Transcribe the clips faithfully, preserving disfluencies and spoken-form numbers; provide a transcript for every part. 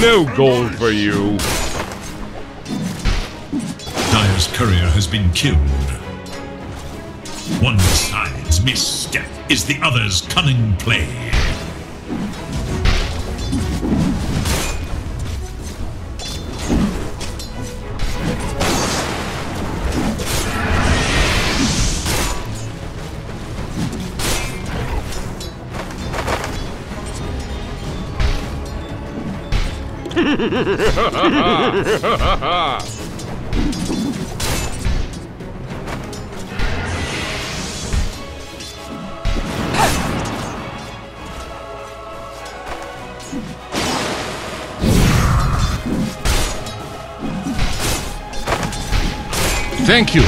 No gold for you. Dire's courier has been killed. One side's misstep is the other's cunning play. Thank you.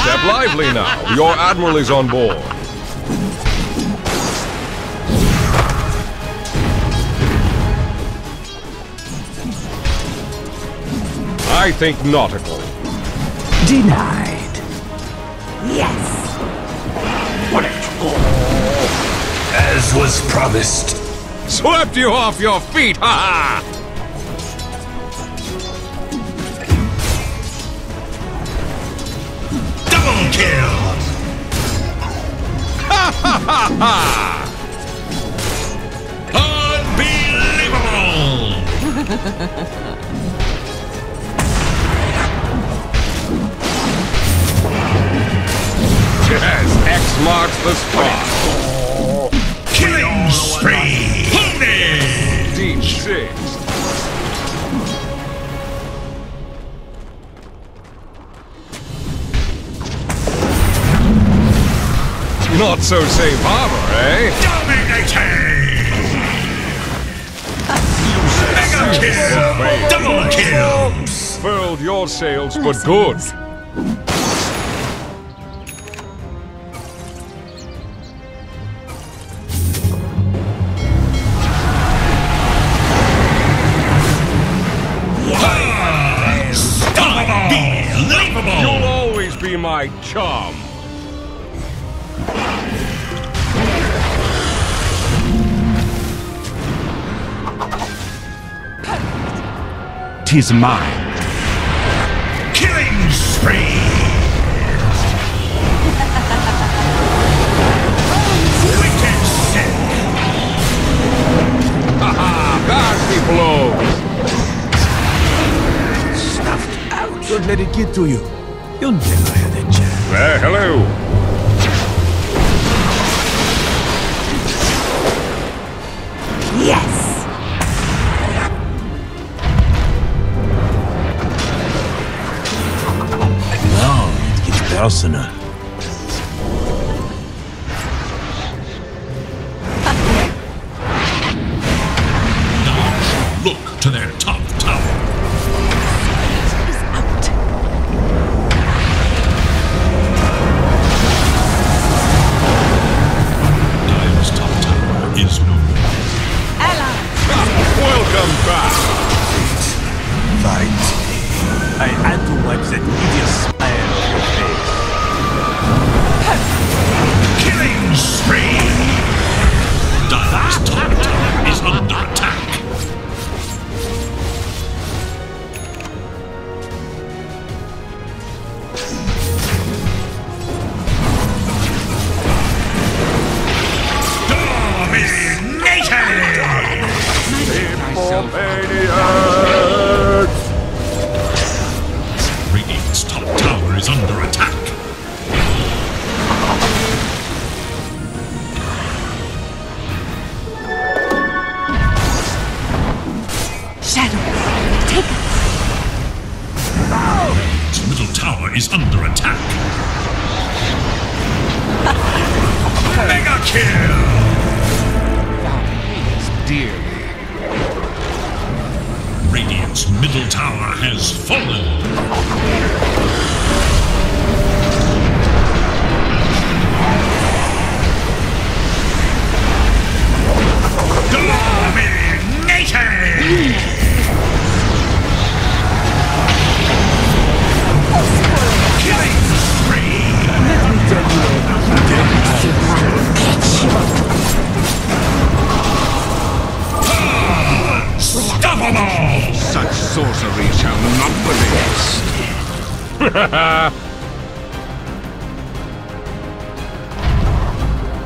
Step lively now. Your admiral is on board. I think nautical. Denied. Yes. What a fool. As was promised. Swept you off your feet. Ha ha. Unbelievable! Yes, X marks the spot. Killing spree! D six. Not so safe harbor, eh? Dominating! Mega kill! Double kill! Furled your sails, but good. Unbelievable! You'll always be my chum. Tis mine. Killing spree. Wicked sin. Ha ha! Nasty blows. Snuffed out. Don't let it get to you. You'll never have a chance. Well, hello. Personal. Now look to their top tower. Dire's top tower is no more. Allies! Welcome back! Fight. I had to wipe that idiot smile off your face. Killing spree! Dire's top tower is under attack! Dominated! Radiant's top tower is under attack! Is under attack. Kill! Thou hatest dearly. Radiant's middle tower has fallen. Dominated! Killing spree! Unstoppable! Such sorcery shall not be missed.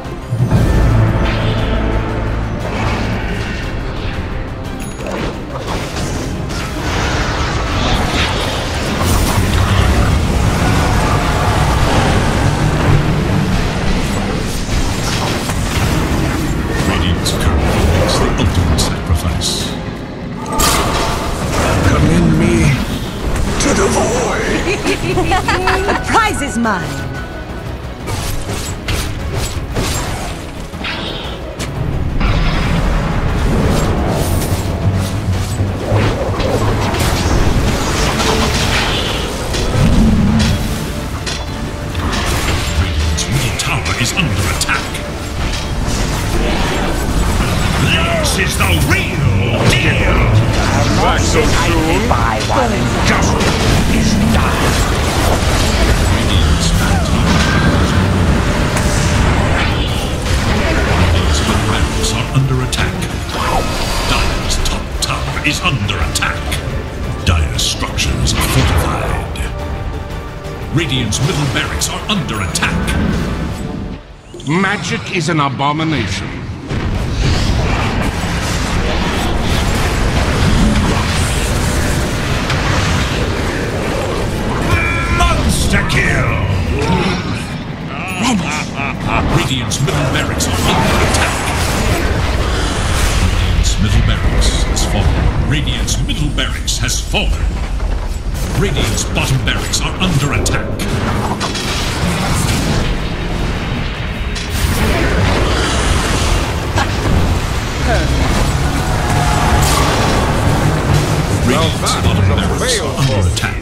Radiant's power is the ultimate sacrifice. The void. Prize is mine. Radiant's middle tower is under attack. This is the real deal. Back so soon. By one. Just. Is dire. Radiant's top towers are under attack. Dire's top tower is under attack. Dire's structures are fortified. Radiant's middle barracks are under attack. Magic is an abomination. To kill! Radiant's middle barracks are under attack. Radiant's middle barracks has fallen. Radiant's middle barracks has fallen. Radiant's bottom barracks are under attack. Radiant's bottom barracks are under attack.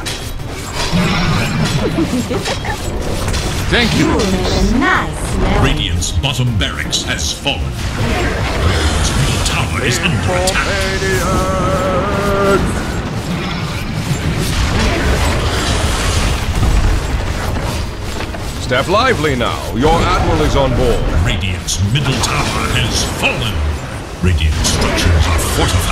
Thank you. Nice, Radiant's bottom barracks has fallen. Radiant's middle tower is under attack. Step lively now. Your admiral is on board. Radiant's middle tower has fallen. Radiant structures are fortified.